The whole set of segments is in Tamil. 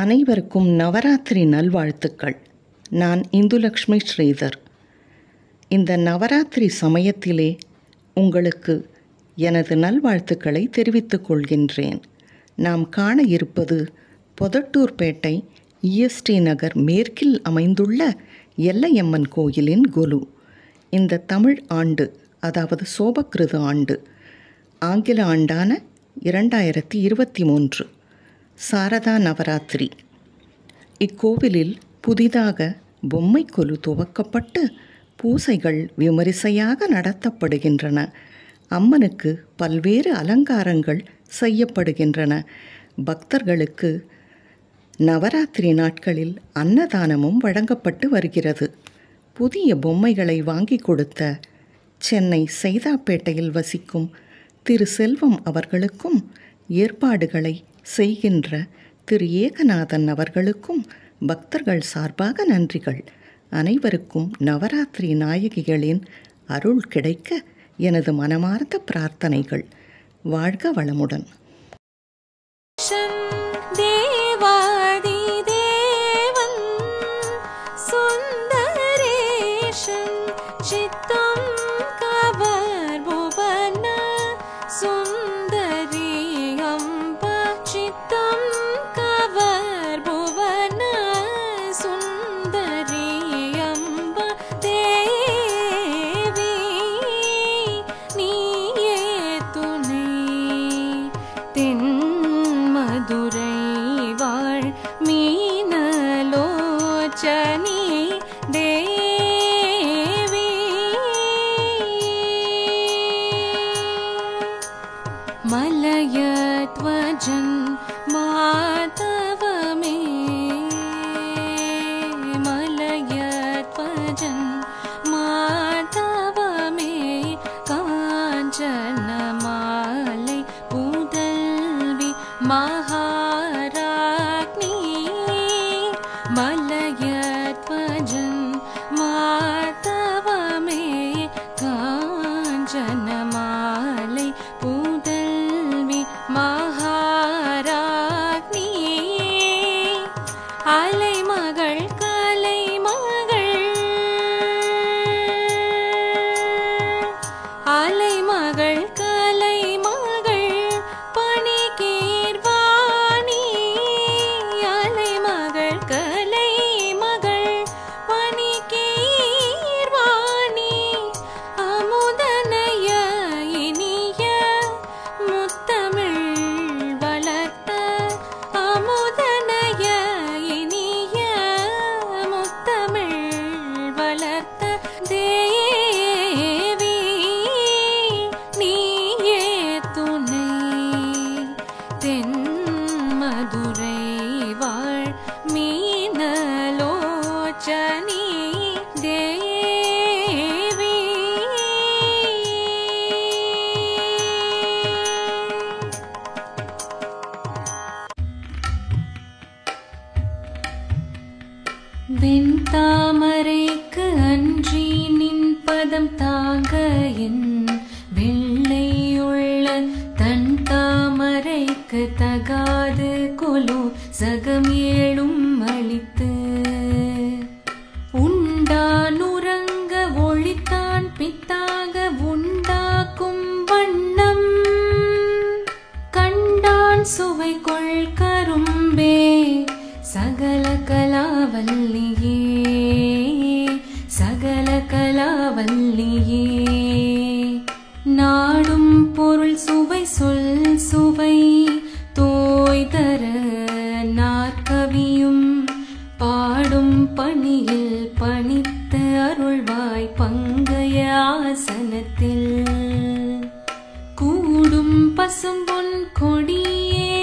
அனைவருக்கும் நவராத்திரி நல்வாழ்த்துக்கள். நான் இந்துலட்சுமி ஸ்ரீதர். இந்த நவராத்திரி சமயத்திலே உங்களுக்கு எனது நல்வாழ்த்துக்களை தெரிவித்துக் கொள்கின்றேன். நாம் காண இருப்பது பொதட்டூர்ப்பேட்டை இஎஸ்டி நகர் மேற்கில் அமைந்துள்ள எல்லையம்மன் கோயிலின் கொலு. இந்த தமிழ் ஆண்டு, அதாவது சோபக்கிருது ஆண்டு, ஆங்கில ஆண்டான 2023 சாரதா நவராத்திரி. இக்கோவிலில் புதிதாக பொம்மை கொலு துவக்கப்பட்டு பூசைகள் விமரிசையாக நடத்தப்படுகின்றன. அம்மனுக்கு பல்வேறு அலங்காரங்கள் செய்யப்படுகின்றன. பக்தர்களுக்கு நவராத்திரி நாட்களில் அன்னதானமும் வழங்கப்பட்டு வருகிறது. புதிய பொம்மைகளை வாங்கி கொடுத்த சென்னை சைதாப்பேட்டையில் வசிக்கும் திரு செல்வம் அவர்களுக்கும், ஏற்பாடுகளை செய்கின்ற திரு ஏகநாதன் அவர்களுக்கும் பக்தர்கள் சார்பாக நன்றிகள். அனைவருக்கும் நவராத்திரி நாயகிகளின் அருள் கிடைக்க எனது மனமார்ந்த பிரார்த்தனைகள். வாழ்க வளமுடன். मीनलोचनी देवी मलयत्वजन माधव मे मलयत्वजन माधव मे कांचन माले पूदल्वी महा வெண்தாமரைக்கு அன்றி நின் பதம் தாங்க வெள்ளையுள்ள தன் தாமரைக்கு தகாது கொலு சகம் ஏழும் அளித்து உண்டான் உறங்க ஒழித்தான் பித்தாக உண்டாக்கும் வண்ணம் கண்டான் சுவை கொள் கரும்பே சகல கலாவல்லியே சகல கலாவல்லியே நாடும் பொருள் சுவை சொல் சுவை தோய்தர நாற்கவியும் பாடும் பணியில் பணித்து அருள்வாய் பங்கைய ஆசனத்தில் கூடும் பசும்பொன் கொடியே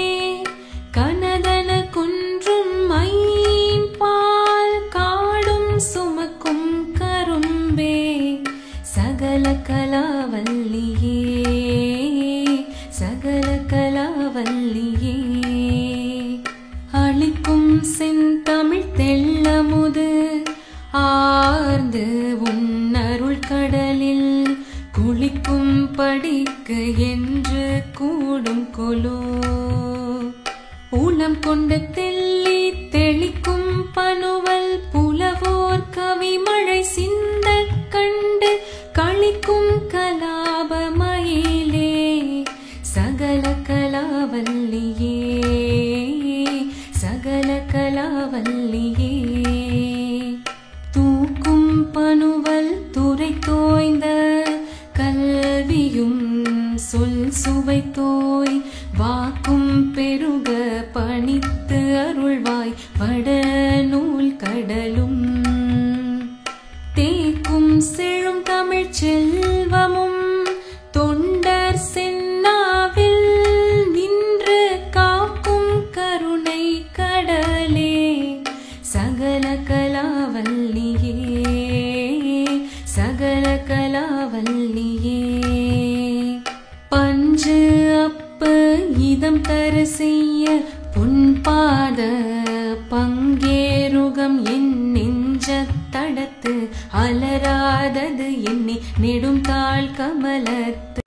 கனதன குன்றும் மைபால் காடும் சுமக்கும் கரும்பே சகல கலாவல்லியே சகல கலாவல்லியே அளிக்கும் செந்தமிழ் தெள்ளமுது ஆர்ந்து உன்னருள் கடலில் குளிக்கும் படிக்கு என்று கூடும் கொலோ உளம் கொண்ட தெல்லி அலராதது என்னை நெடும் தாள் கமலத்து